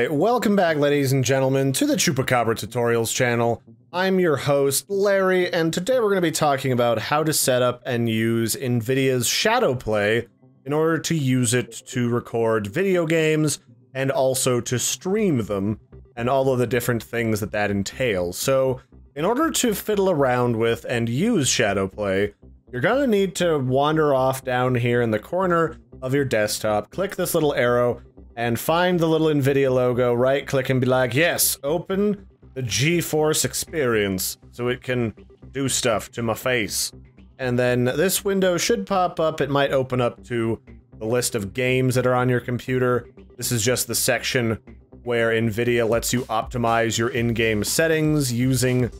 Alright, welcome back, ladies and gentlemen, to the Chupacabra Tutorials channel. I'm your host, Larry, and today we're going to be talking about how to set up and use Nvidia's Shadowplay in order to use it to record video games and also to stream them, and all of the different things that that entails. So, in order to fiddle around with and use Shadowplay, you're going to need to wander off down here in the corner of your desktop, click this little arrow, and find the little Nvidia logo, right click and be like, yes, open the GeForce Experience so it can do stuff to my face. And then this window should pop up. It might open up to the list of games that are on your computer. This is just the section where Nvidia lets you optimize your in-game settings using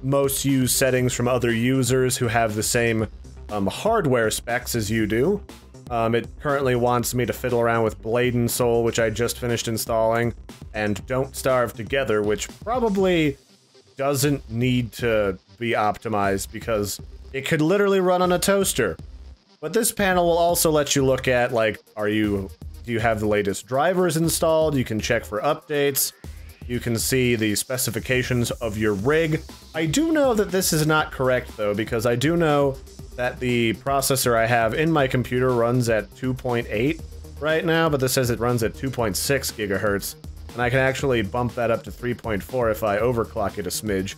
most used settings from other users who have the same hardware specs as you do. It currently wants me to fiddle around with Blade and Soul, which I just finished installing, and Don't Starve Together, which probably doesn't need to be optimized because it could literally run on a toaster. But this panel will also let you look at, like, do you have the latest drivers installed? You can check for updates. You can see the specifications of your rig. I do know that this is not correct, though, because I do know that the processor I have in my computer runs at 2.8 right now, but this says it runs at 2.6 gigahertz, and I can actually bump that up to 3.4 if I overclock it a smidge.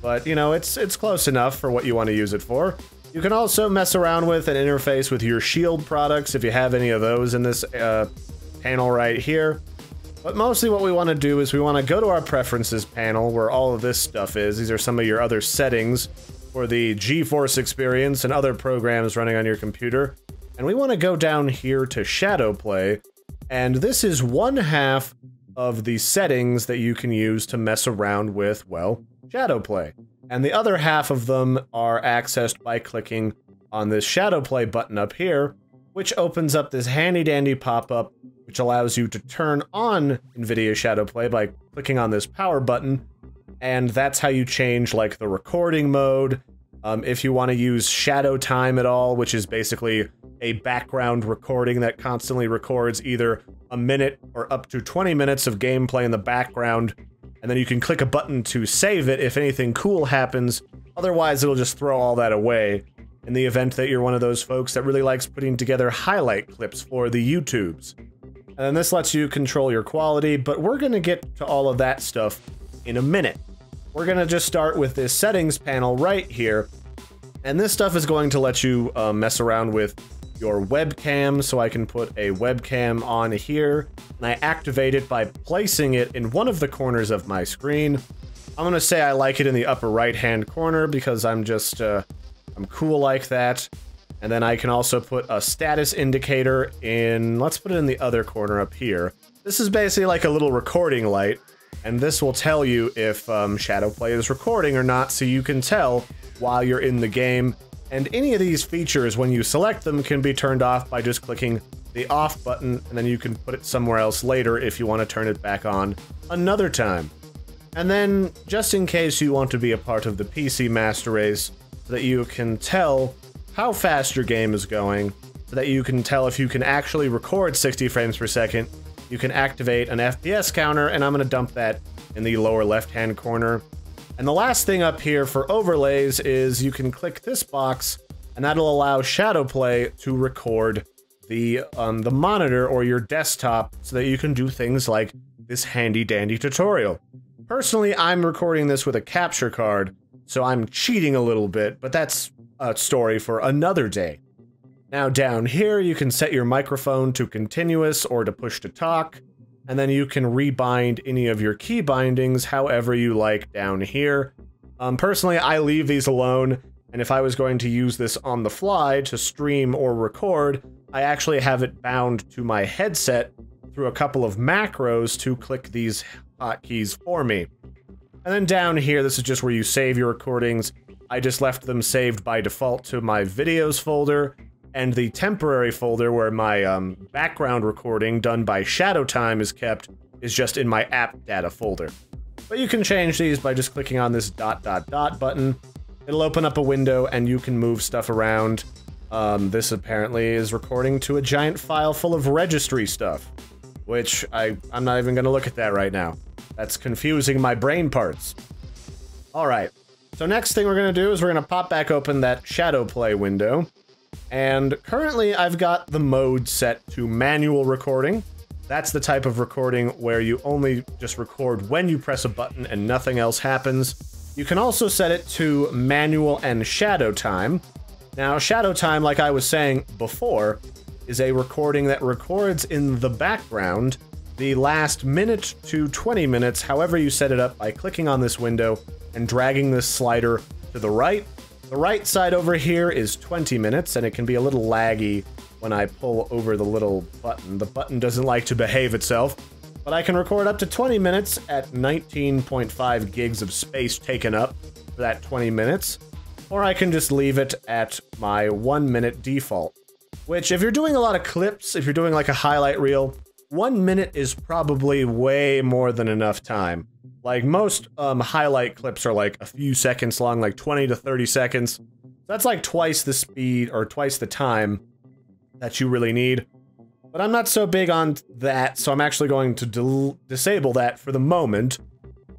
But, you know, it's close enough for what you want to use it for. You can also mess around with and interface with your Shield products if you have any of those in this panel right here. But mostly what we want to do is we want to go to our preferences panel where all of this stuff is. These are some of your other settings for the GeForce Experience and other programs running on your computer. And we want to go down here to Shadowplay, and this is one half of the settings that you can use to mess around with, well, Shadowplay. And the other half of them are accessed by clicking on this Shadowplay button up here, which opens up this handy-dandy pop-up, which allows you to turn on NVIDIA Shadowplay by clicking on this power button. And that's how you change, like, the recording mode. If you want to use ShadowTime at all, which is basically a background recording that constantly records either a minute or up to 20 minutes of gameplay in the background, and then you can click a button to save it if anything cool happens. Otherwise, it'll just throw all that away in the event that you're one of those folks that really likes putting together highlight clips for the YouTubes. And then this lets you control your quality, but we're going to get to all of that stuff in a minute. We're going to just start with this settings panel right here, and this stuff is going to let you mess around with your webcam, so I can put a webcam on here, and I activate it by placing it in one of the corners of my screen. I'm going to say I like it in the upper right-hand corner because I'm just, I'm cool like that, and then I can also put a status indicator in, let's put it in the other corner up here. This is basically like a little recording light, and this will tell you if Shadowplay is recording or not, so you can tell while you're in the game. And any of these features, when you select them, can be turned off by just clicking the off button, and then you can put it somewhere else later if you want to turn it back on another time. And then, just in case you want to be a part of the PC Master Race, so that you can tell how fast your game is going, so that you can tell if you can actually record 60 frames per second, you can activate an FPS counter, and I'm going to dump that in the lower left-hand corner. And the last thing up here for overlays is you can click this box, and that'll allow Shadowplay to record the monitor or your desktop so that you can do things like this handy-dandy tutorial. Personally, I'm recording this with a capture card, so I'm cheating a little bit, but that's a story for another day. Now down here, you can set your microphone to continuous or to push to talk, and then you can rebind any of your key bindings however you like down here. Personally, I leave these alone, and if I was going to use this on the fly to stream or record, I actually have it bound to my headset through a couple of macros to click these hotkeys for me. And then down here, this is just where you save your recordings. I just left them saved by default to my videos folder, and the temporary folder where my background recording done by ShadowTime is kept is just in my app data folder. But you can change these by just clicking on this ... button. It'll open up a window and you can move stuff around. This apparently is recording to a giant file full of registry stuff. which I'm not even going to look at that right now. That's confusing my brain parts. All right. So next thing we're going to do is we're going to pop back open that Shadowplay window. And currently I've got the mode set to manual recording. That's the type of recording where you only just record when you press a button and nothing else happens. You can also set it to manual and shadow time. Now, shadow time, like I was saying before, is a recording that records in the background the last minute to 20 minutes, however you set it up, by clicking on this window and dragging this slider to the right. The right side over here is 20 minutes, and it can be a little laggy when I pull over the little button. The button doesn't like to behave itself, but I can record up to 20 minutes at 19.5 gigs of space taken up for that 20 minutes, or I can just leave it at my 1 minute default, which if you're doing a lot of clips, if you're doing like a highlight reel, 1 minute is probably way more than enough time. Like most highlight clips are like a few seconds long, like 20 to 30 seconds. That's like twice the speed or twice the time that you really need, but I'm not so big on that, so I'm actually going to disable that for the moment,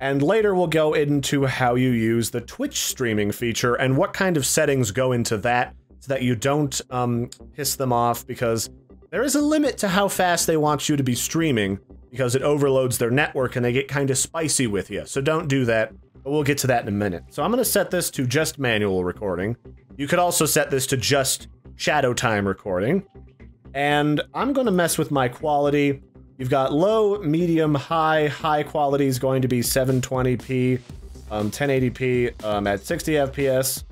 and later we'll go into how you use the Twitch streaming feature and what kind of settings go into that so that you don't piss them off, because there is a limit to how fast they want you to be streaming because it overloads their network and they get kind of spicy with you, so don't do that, but we'll get to that in a minute. So I'm going to set this to just manual recording. You could also set this to just shadow time recording, and I'm going to mess with my quality. You've got low, medium, high. High quality is going to be 720p, 1080p at 60 FPS.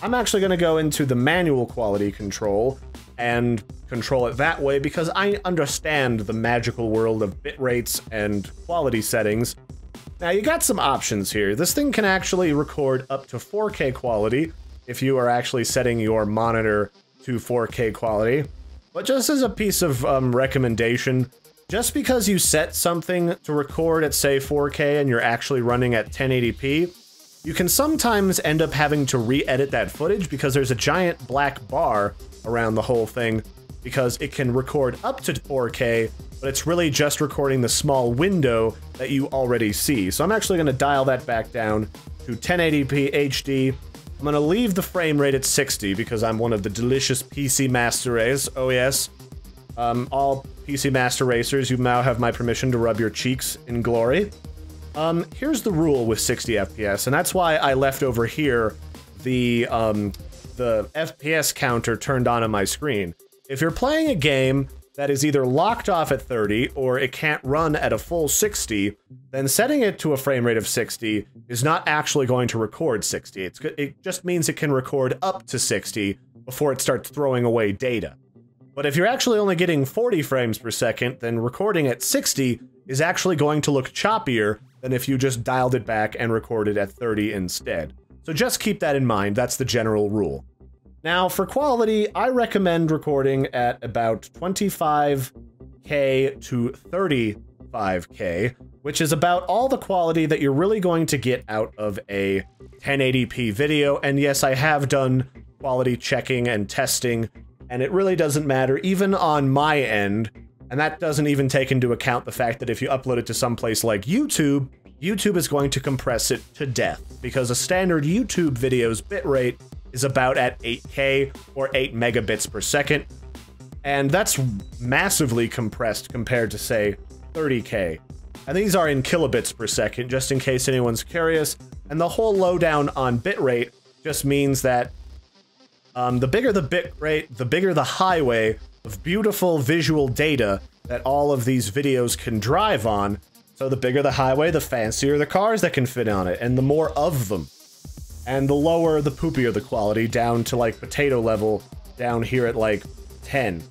I'm actually going to go into the manual quality control and control it that way because I understand the magical world of bit rates and quality settings. Now you got some options here. This thing can actually record up to 4K quality if you are actually setting your monitor to 4K quality. But just as a piece of recommendation, just because you set something to record at say 4K and you're actually running at 1080p, you can sometimes end up having to re-edit that footage because there's a giant black bar around the whole thing because it can record up to 4K, but it's really just recording the small window that you already see. So I'm actually going to dial that back down to 1080p HD. I'm going to leave the frame rate at 60 because I'm one of the delicious PC Master Race. Oh yes. All PC Master Racers, you now have my permission to rub your cheeks in glory. Here's the rule with 60 FPS, and that's why I left over here the FPS counter turned on my screen. If you're playing a game that is either locked off at 30 or it can't run at a full 60, then setting it to a frame rate of 60 is not actually going to record 60. It just means it can record up to 60 before it starts throwing away data. But if you're actually only getting 40 frames per second, then recording at 60 is actually going to look choppier than if you just dialed it back and recorded at 30 instead. So just keep that in mind. That's the general rule. Now, for quality, I recommend recording at about 25K to 35K, which is about all the quality that you're really going to get out of a 1080p video. And yes, I have done quality checking and testing, and it really doesn't matter, even on my end. And that doesn't even take into account the fact that if you upload it to someplace like YouTube, YouTube is going to compress it to death because a standard YouTube video's bitrate is about at 8K or 8 megabits per second, and that's massively compressed compared to, say, 30K. And these are in kilobits per second, just in case anyone's curious, and the whole lowdown on bitrate just means that the bigger the bitrate, the bigger the highway of beautiful visual data that all of these videos can drive on, so the bigger the highway, the fancier the cars that can fit on it, and the more of them. And the lower, the poopier the quality, down to like potato level, down here at like 10.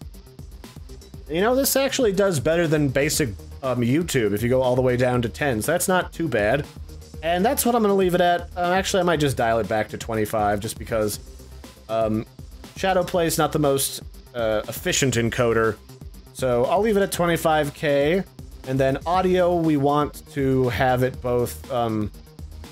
You know, this actually does better than basic YouTube if you go all the way down to 10, so that's not too bad. And that's what I'm gonna leave it at. Actually, I might just dial it back to 25 just because Shadowplay is not the most efficient encoder. So I'll leave it at 25K, and then audio, we want to have it both,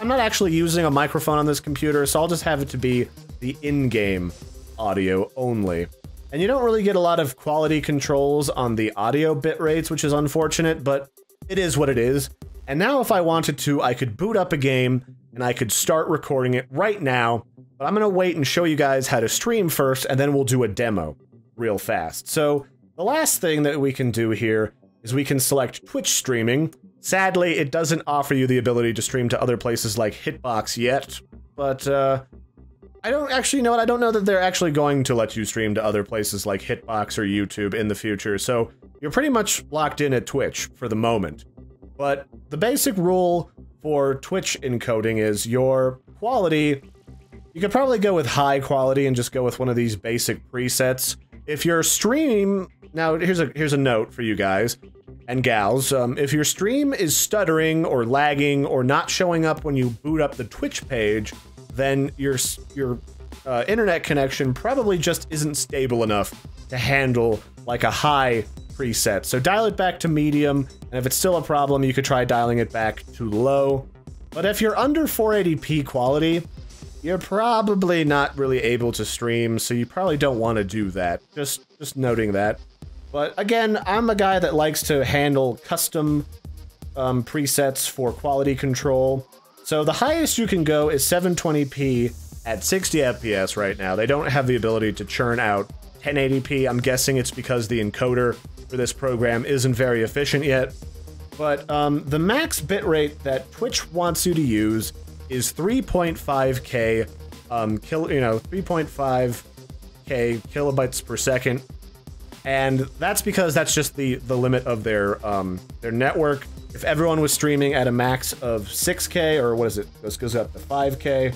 I'm not actually using a microphone on this computer, so I'll just have it to be the in-game audio only. And you don't really get a lot of quality controls on the audio bit rates, which is unfortunate, but it is what it is. And now if I wanted to, I could boot up a game and I could start recording it right now, but I'm gonna wait and show you guys how to stream first, and then we'll do a demo real fast. So the last thing that we can do here is we can select Twitch streaming. Sadly, it doesn't offer you the ability to stream to other places like Hitbox yet, but I don't actually know it. I don't know that they're actually going to let you stream to other places like Hitbox or YouTube in the future, so you're pretty much locked in at Twitch for the moment. But the basic rule for Twitch encoding is your quality. You could probably go with high quality and just go with one of these basic presets. If your stream, now here's a note for you guys and gals, if your stream is stuttering or lagging or not showing up when you boot up the Twitch page, then your internet connection probably just isn't stable enough to handle like a high preset. So dial it back to medium, and if it's still a problem, you could try dialing it back to low. But if you're under 480p quality, you're probably not really able to stream, so you probably don't want to do that. Just noting that. But again, I'm a guy that likes to handle custom presets for quality control. So the highest you can go is 720p at 60 FPS right now. They don't have the ability to churn out 1080p. I'm guessing it's because the encoder for this program isn't very efficient yet. But the max bitrate that Twitch wants you to use is 3.5k, 3.5k kilobytes per second, and that's because that's just the limit of their network. If everyone was streaming at a max of 6K, or what is it? This goes up to 5K.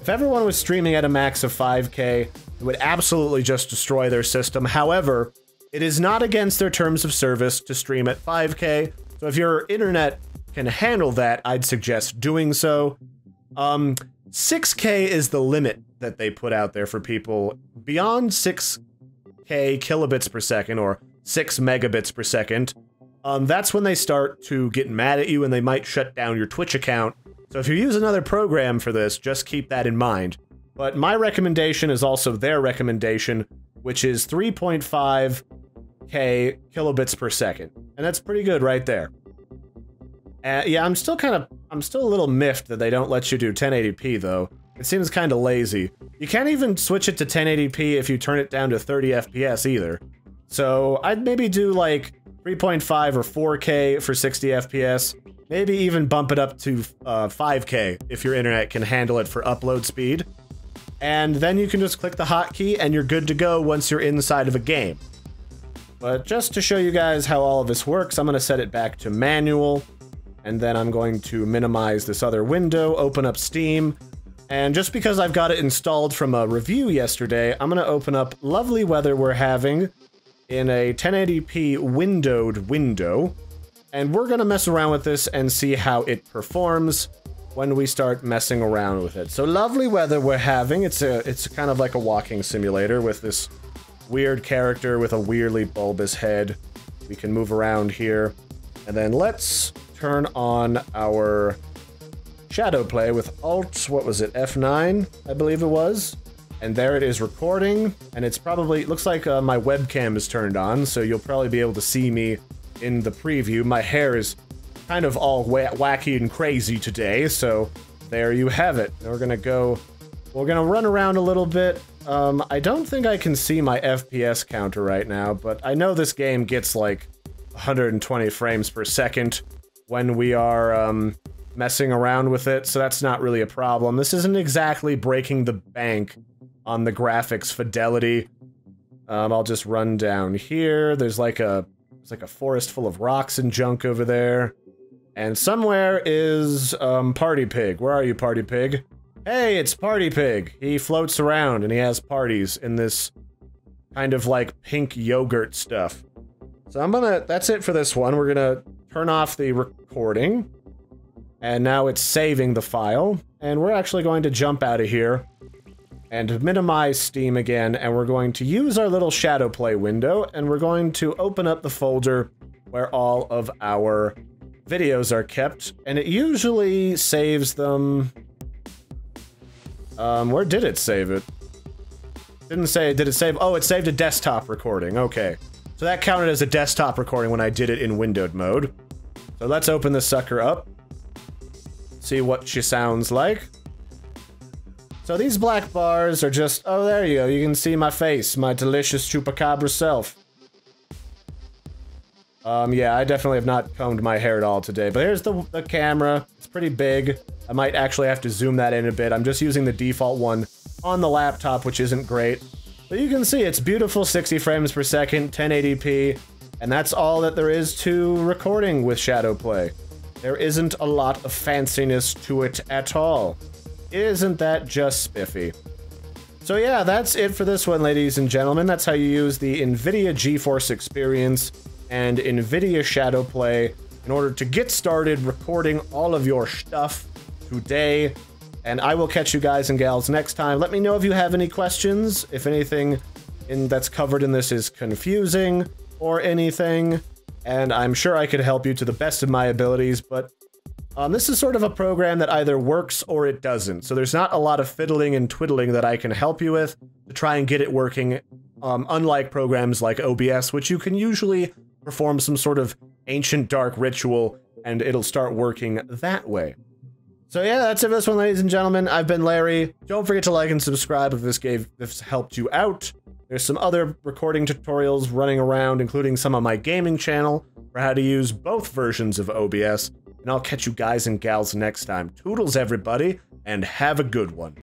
If everyone was streaming at a max of 5K, it would absolutely just destroy their system. However, it is not against their terms of service to stream at 5K. So if your internet can handle that, I'd suggest doing so. 6K is the limit that they put out there for people. Beyond 6K kilobits per second, or 6 megabits per second, that's when they start to get mad at you and they might shut down your Twitch account. So if you use another program for this, just keep that in mind. But my recommendation is also their recommendation, which is 3.5k kilobits per second. And that's pretty good right there. Yeah, I'm still a little miffed that they don't let you do 1080p though. It seems kind of lazy. You can't even switch it to 1080p if you turn it down to 30 FPS either. So I'd maybe do like 3.5 or 4K for 60 FPS, maybe even bump it up to 5K if your internet can handle it for upload speed. And then you can just click the hotkey and you're good to go once you're inside of a game. But just to show you guys how all of this works, I'm going to set it back to manual, and then I'm going to minimize this other window, open up Steam, and just because I've got it installed from a review yesterday, I'm going to open up Lovely Weather We're Having in a 1080p windowed window, and we're gonna mess around with this and see how it performs when we start messing around with it. So Lovely Weather We're Having, it's kind of like a walking simulator with this weird character with a weirdly bulbous head. We can move around here, and then let's turn on our Shadowplay with Alt, what was it, F9, I believe it was. And there it is recording, and it's probably, it looks like my webcam is turned on, so you'll probably be able to see me in the preview. My hair is kind of all wacky and crazy today, so there you have it. Now we're gonna run around a little bit. I don't think I can see my FPS counter right now, but I know this game gets like 120 frames per second when we are, messing around with it, so that's not really a problem. This isn't exactly breaking the bank on the graphics fidelity. I'll just run down here. There's like a forest full of rocks and junk over there. And somewhere is Party Pig. Where are you, Party Pig? Hey, it's Party Pig. He floats around and he has parties in this kind of like pink yogurt stuff. So that's it for this one. We're gonna turn off the recording. And now it's saving the file. And we're actually going to jump out of here and minimize Steam again, and we're going to use our little Shadowplay window, and we're going to open up the folder where all of our videos are kept, and it usually saves them. Where did it save it? Didn't say, did it save? Oh, it saved a desktop recording. Okay. So that counted as a desktop recording when I did it in windowed mode. So let's open this sucker up. See what she sounds like. So these black bars are just, oh, there you go. You can see my face, my delicious Chupacabra self. Yeah, I definitely have not combed my hair at all today, but here's the camera. It's pretty big. I might actually have to zoom that in a bit. I'm just using the default one on the laptop, which isn't great. But you can see it's beautiful, 60 frames per second, 1080p, and that's all that there is to recording with Shadowplay. There isn't a lot of fanciness to it at all. Isn't that just spiffy? So yeah, that's it for this one, ladies and gentlemen. That's how you use the Nvidia GeForce Experience and Nvidia Shadowplay in order to get started recording all of your stuff today. And I will catch you guys and gals next time. Let me know if you have any questions, if anything that's covered in this is confusing or anything, and I'm sure I could help you to the best of my abilities, but this is sort of a program that either works or it doesn't. So there's not a lot of fiddling and twiddling that I can help you with to try and get it working, unlike programs like OBS, which you can usually perform some sort of ancient dark ritual and it'll start working that way. So yeah, that's it for this one, ladies and gentlemen. I've been Larry. Don't forget to like and subscribe if this helped you out. There's some other recording tutorials running around, including some on my gaming channel for how to use both versions of OBS. And I'll catch you guys and gals next time. Toodles, everybody, and have a good one.